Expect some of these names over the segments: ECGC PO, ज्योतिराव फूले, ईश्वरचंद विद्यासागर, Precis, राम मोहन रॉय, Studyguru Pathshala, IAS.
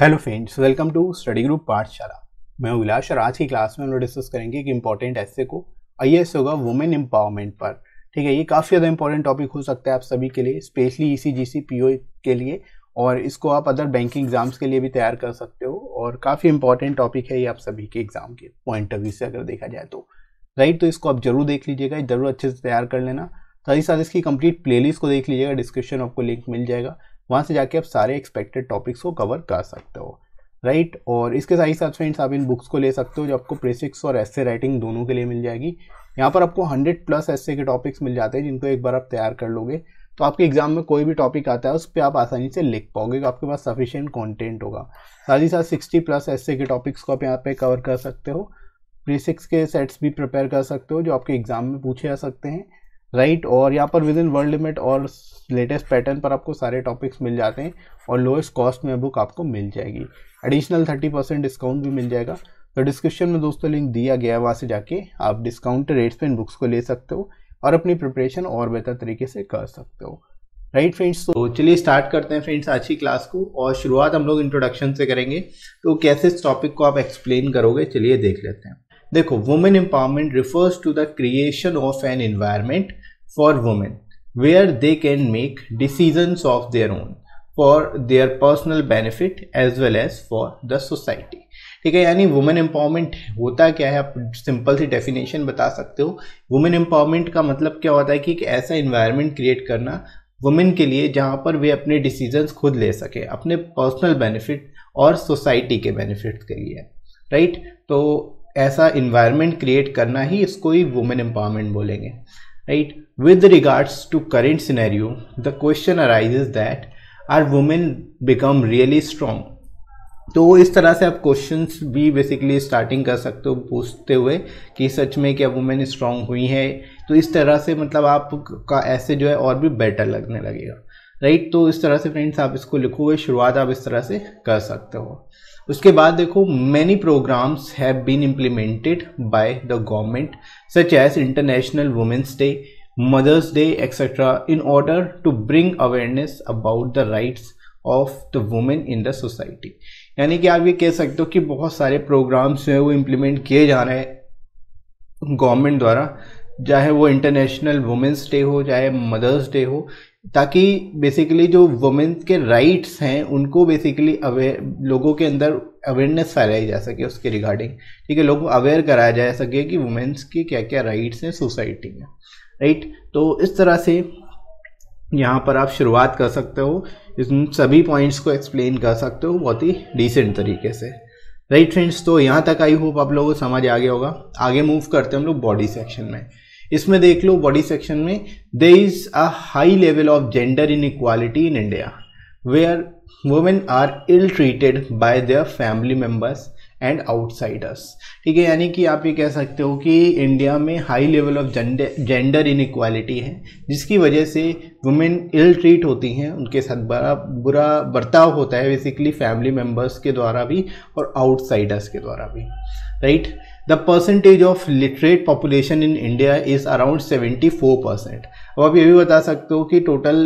Hello friends, welcome to study group Pathshala. मैं अभिलाष और आज की क्लास में हम लोग डिस्कस करेंगे एक इंपॉर्टेंट एस्से को IAS होगा वुमेन एम्पावरमेंट पर। ठीक है, ये काफ़ी ज़्यादा इंपॉर्टेंट टॉपिक हो सकता है आप सभी के लिए, स्पेशली ECGC PO के लिए, और इसको आप अदर बैंकिंग एग्जाम्स के लिए भी तैयार कर सकते हो। और काफ़ी इंपॉर्टेंट टॉपिक है ये आप सभी के एग्जाम के पॉइंट ऑफ व्यू से अगर देखा जाए तो, राइट। तो इसको आप जरूर देख लीजिएगा, जरूर अच्छे से तैयार कर लेना। साथ ही साथ इसकी कंप्लीट प्लेलिस्ट को देख लीजिएगा, डिस्क्रिप्शन आपको लिंक मिल जाएगा, वहाँ से जाके आप सारे एक्सपेक्टेड टॉपिक्स को कवर कर सकते हो, राइट। और इसके साथ ही साथ फ्रेंड्स आप इन बुक्स को ले सकते हो जो आपको प्रेसिक्स और एस्से राइटिंग दोनों के लिए मिल जाएगी। यहाँ पर आपको 100+ एस्से के टॉपिक्स मिल जाते हैं जिनको एक बार आप तैयार कर लोगे तो आपके एग्जाम में कोई भी टॉपिक आता है उस पर आप आसानी से लिख पाओगे, तो आपके पास सफिशिएंट कॉन्टेंट होगा। साथ ही साथ 60+ एस्से के टॉपिक्स को आप यहाँ पर कवर कर सकते हो, प्रेसिक्स के सेट्स भी प्रिपेयर कर सकते हो जो आपके एग्जाम में पूछे जा सकते हैं, राइट। और यहाँ पर विद इन वर्ल्ड लिमिट और लेटेस्ट पैटर्न पर आपको सारे टॉपिक्स मिल जाते हैं और लोएस्ट कॉस्ट में बुक आपको मिल जाएगी। एडिशनल 30% डिस्काउंट भी मिल जाएगा। तो डिस्क्रिप्शन में दोस्तों लिंक दिया गया है, वहाँ से जाके आप डिस्काउंट रेट्स पे इन बुक्स को ले सकते हो और अपनी प्रिपरेशन और बेहतर तरीके से कर सकते हो, राइट फ्रेंड्स। तो चलिए स्टार्ट करते हैं फ्रेंड्स आज की क्लास को, और शुरुआत हम लोग इंट्रोडक्शन से करेंगे। तो कैसे इस टॉपिक को आप एक्सप्लेन करोगे, चलिए देख लेते हैं। देखो, women empowerment refers to the creation of an environment for women where they can make decisions of their own for their personal benefit as well as for the society. ठीक है, यानी वुमेन एम्पावरमेंट होता क्या है, आप simple सी definition बता सकते हो। वुमेन एम्पावरमेंट का मतलब क्या होता है कि एक ऐसा एनवायरनमेंट क्रिएट करना वुमेन के लिए जहाँ पर वे अपने डिसीजंस खुद ले सके अपने पर्सनल बेनिफिट और सोसाइटी के बेनिफिट के लिए, राइट। तो ऐसा इन्वायरमेंट क्रिएट करना ही, इसको ही वुमेन एम्पावरमेंट बोलेंगे, right. With regards to current scenario the question arises that are women become really strong. तो इस तरह से आप क्वेश्चंस भी बेसिकली स्टार्टिंग कर सकते हो पूछते हुए कि सच में क्या वुमेन स्ट्रांग हुई है। तो इस तरह से मतलब आपका ऐसे जो है और भी बेटर लगने लगेगा, राइट। तो इस तरह से फ्रेंड्स आप इसको लिखोगे, शुरुआत आप इस तरह से कर सकते हो। उसके बाद देखो, many programs have been implemented by the government such as international women's day, mother's day etcetera in order to bring awareness about the rights of the women in the society. यानी कि आप ये कह सकते हो कि बहुत सारे प्रोग्राम्स जो है वो इम्प्लीमेंट किए जा रहे हैं गवर्नमेंट द्वारा, चाहे वो इंटरनेशनल वुमेन्स डे हो चाहे मदर्स डे हो, ताकि बेसिकली जो वुमेन्स के राइट्स हैं उनको बेसिकली अवेयर लोगों के अंदर अवेयरनेस फैलाई जा सके उसके रिगार्डिंग। ठीक है, लोगों को अवेयर कराया जा सके कि वुमेन्स के क्या क्या राइट्स हैं सोसाइटी में, राइट। तो इस तरह से यहाँ पर आप शुरुआत कर सकते हो, इन सभी पॉइंट्स को एक्सप्लेन कर सकते हो बहुत ही डिसेंट तरीके से, राइट फ्रेंड्स। तो यहाँ तक आई होप आप लोगों को समझ आ गया होगा। आगे मूव करते हैं हम लोग बॉडी सेक्शन में। इसमें देख लो, बॉडी सेक्शन में there is a high level of gender inequality in India where women are ill treated by their family members and outsiders. ठीक है, यानी कि आप ये कह सकते हो कि इंडिया में high level of gender inequality है जिसकी वजह से वुमेन इल ट्रीट होती हैं, उनके साथ बड़ा बुरा बर्ताव होता है बेसिकली फैमिली मेंबर्स के द्वारा भी और आउटसाइडर्स के द्वारा भी, right. The percentage of literate population in India is around 74%। अब आप ये भी बता सकते हो कि टोटल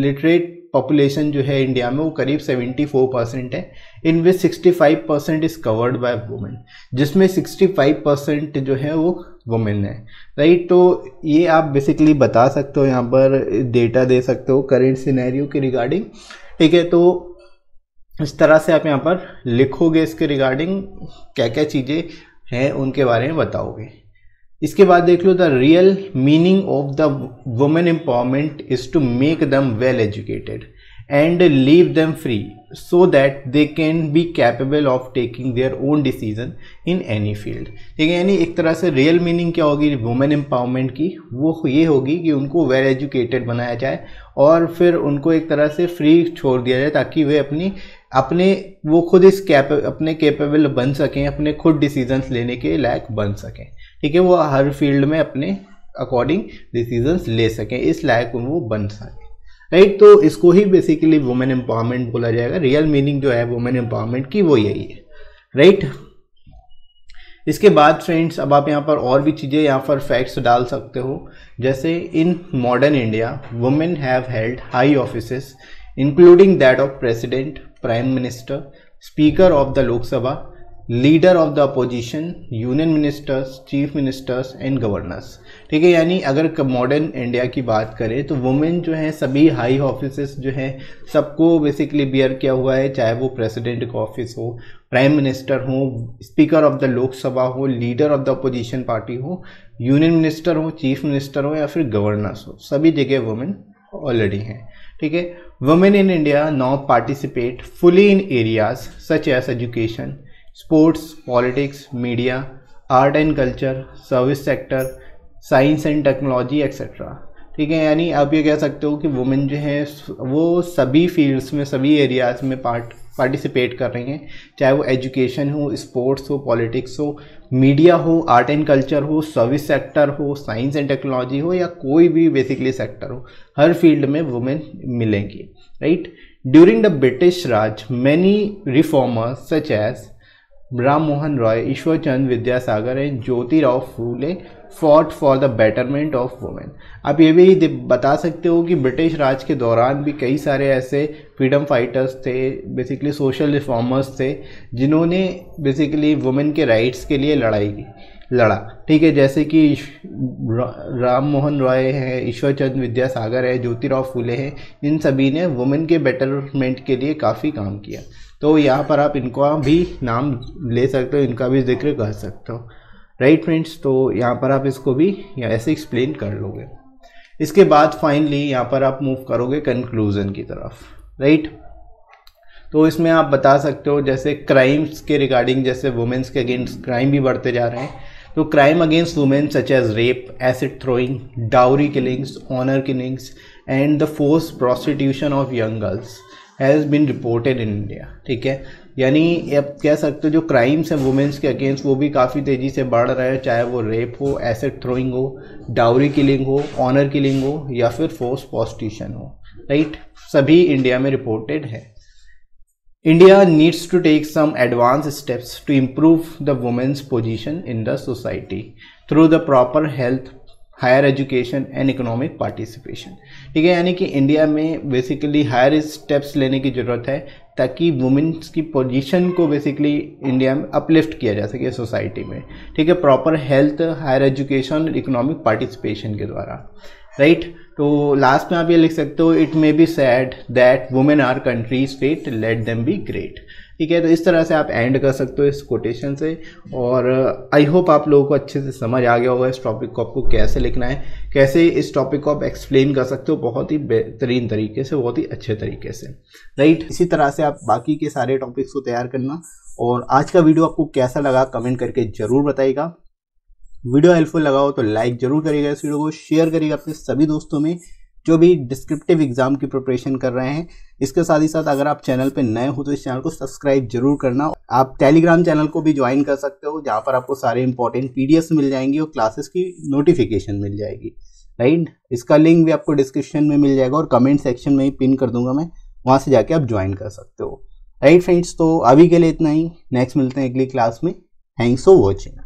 लिटरेट पॉपुलेशन जो है इंडिया में वो करीब 74% है, in which 65% is covered by women, जिसमें 65% जो है वो वुमेन है, राइट। तो ये आप बेसिकली बता सकते हो, यहाँ पर डेटा दे सकते हो करेंट सिनेरियो के रिगार्डिंग। ठीक है, तो इस तरह से आप यहाँ पर लिखोगे इसके रिगार्डिंग क्या क्या चीज़ें हैं उनके बारे में बताओगे। इसके बाद देख लो, the real meaning of the women empowerment is to make them well educated and leave them free so that they can be capable of taking their own decision in any field. ठीक है, यानी एक तरह से real meaning क्या होगी women empowerment की, वो ये होगी कि उनको वेल एजुकेटेड बनाया जाए और फिर उनको एक तरह से फ्री छोड़ दिया जाए ताकि वे अपने कैपेबल बन सकें, अपने खुद डिसीजंस लेने के लायक बन सकें। ठीक है, वो हर फील्ड में अपने अकॉर्डिंग डिसीजंस ले सकें, इस लायक वो बन सकें, राइट। तो इसको ही बेसिकली वुमेन एम्पावरमेंट बोला जाएगा। रियल मीनिंग जो है वुमेन एम्पावरमेंट की वो यही है, राइट। इसके बाद फ्रेंड्स अब आप यहाँ पर और भी चीज़ें यहाँ पर फैक्ट्स डाल सकते हो, जैसे in modern India women have held high offices including that of president, prime minister, speaker of the Lok Sabha, leader of the opposition, union ministers, chief ministers and governors. ठीक है, यानी अगर मॉडर्न इंडिया की बात करें तो वुमेन जो हैं सभी हाई ऑफिसेस जो हैं सबको बेसिकली बियर किया हुआ है, चाहे वो प्रेसिडेंट का ऑफिस हो, प्राइम मिनिस्टर हो, स्पीकर ऑफ द लोकसभा हो, leader of the opposition party हो, यूनियन मिनिस्टर हो, चीफ मिनिस्टर हो या फिर गवर्नर्स हो, सभी जगह वुमेन ऑलरेडी हैं। ठीक है, women in India now participate fully in areas such as education, sports, politics, media, art and culture, service sector, science and technology etcetera. ठीक है, यानी आप ये कह सकते हो कि वुमेन जो हैं वो सभी फील्ड्स में, सभी एरियाज़ में पार्टिसिपेट कर रही हैं, चाहे वो एजुकेशन हो, स्पोर्ट्स हो, पॉलिटिक्स हो, मीडिया हो, आर्ट एंड कल्चर हो, सर्विस सेक्टर हो, साइंस एंड टेक्नोलॉजी हो या कोई भी बेसिकली सेक्टर हो, हर फील्ड में वुमेन मिलेंगी। Right, during the British Raj many reformers such as राम मोहन रॉय, ईश्वरचंद विद्यासागर and ज्योतिराव फूले fought for the betterment of women. आप ये भी बता सकते हो कि ब्रिटिश राज के दौरान भी कई सारे ऐसे फ्रीडम फाइटर्स थे, बेसिकली सोशल रिफॉर्मर्स थे, जिन्होंने बेसिकली वुमेन के राइट्स के लिए लड़ा। ठीक है, जैसे कि राम मोहन रॉय हैं, ईश्वरचंद विद्यासागर है, ज्योतिराव फूले हैं, इन सभी ने वुमेन के बेटरमेंट के लिए काफ़ी काम किया। तो यहाँ पर आप इनका भी नाम ले सकते हो, इनका भी जिक्र कर सकते हो। राइट फ्रेंड्स, तो यहाँ पर आप इसको भी ऐसे एक्सप्लेन कर लोगे। इसके बाद फाइनली यहाँ पर आप मूव करोगे कंक्लूज़न की तरफ। राइट, तो इसमें आप बता सकते हो जैसे क्राइम्स के रिगार्डिंग, जैसे वुमेन्स के अगेंस्ट क्राइम भी बढ़ते जा रहे हैं, तो crime against women such as rape, acid throwing, dowry killings, honour killings and the force prostitution of young girls has been reported in India. ठीक है, यानी आप कह सकते हो जो क्राइम्स हैं वुमेन्स के अगेंस्ट वो भी काफ़ी तेज़ी से बढ़ रहे हैं, चाहे वो रेप हो, एसिड थ्रोइंग हो, डाउरी किलिंग हो, ऑनर किलिंग हो या फिर फोर्स प्रोस्टिट्यूशन हो। राइट, सभी इंडिया में रिपोर्टेड है। India needs to take some advanced steps to improve the women's position in the society through the proper health, higher education and economic participation. ठीक है, यानी कि इंडिया में बेसिकली हायर स्टेप्स लेने की ज़रूरत है ताकि वुमेन्स की पोजीशन को बेसिकली इंडिया में अपलिफ्ट किया जा सके सोसाइटी में। ठीक है, प्रॉपर हेल्थ, हायर एजुकेशन और इकोनॉमिक पार्टिसिपेशन के द्वारा। राइट, तो लास्ट में आप ये लिख सकते हो, it may be said that women are countries fate, let them be great. ठीक है, तो इस तरह से आप एंड कर सकते हो इस कोटेशन से। और आई होप आप लोगों को अच्छे से समझ आ गया होगा इस टॉपिक को आपको कैसे लिखना है, कैसे इस टॉपिक को आप एक्सप्लेन कर सकते हो बहुत ही बेहतरीन तरीके से, बहुत ही अच्छे तरीके से। राइट, इसी तरह से आप बाकी के सारे टॉपिक्स को तैयार करना। और आज का वीडियो आपको कैसा लगा कमेंट करके ज़रूर बताइएगा। वीडियो हेल्पफुल लगा हो तो लाइक ज़रूर करिएगा, इस वीडियो को शेयर करिएगा अपने सभी दोस्तों में जो भी डिस्क्रिप्टिव एग्जाम की प्रिपरेशन कर रहे हैं। इसके साथ ही साथ अगर आप चैनल पे नए हो तो इस चैनल को सब्सक्राइब जरूर करना। आप टेलीग्राम चैनल को भी ज्वाइन कर सकते हो, जहाँ पर आपको सारे इंपॉर्टेंट पीडीएफ्स मिल जाएंगी और क्लासेस की नोटिफिकेशन मिल जाएगी। राइट, इसका लिंक भी आपको डिस्क्रिप्शन में मिल जाएगा और कमेंट सेक्शन में ही पिन कर दूंगा मैं, वहाँ से जाके आप ज्वाइन कर सकते हो। राइट फ्रेंड्स, तो अभी के लिए इतना ही, नेक्स्ट मिलते हैं अगली क्लास में। Thanks for watching.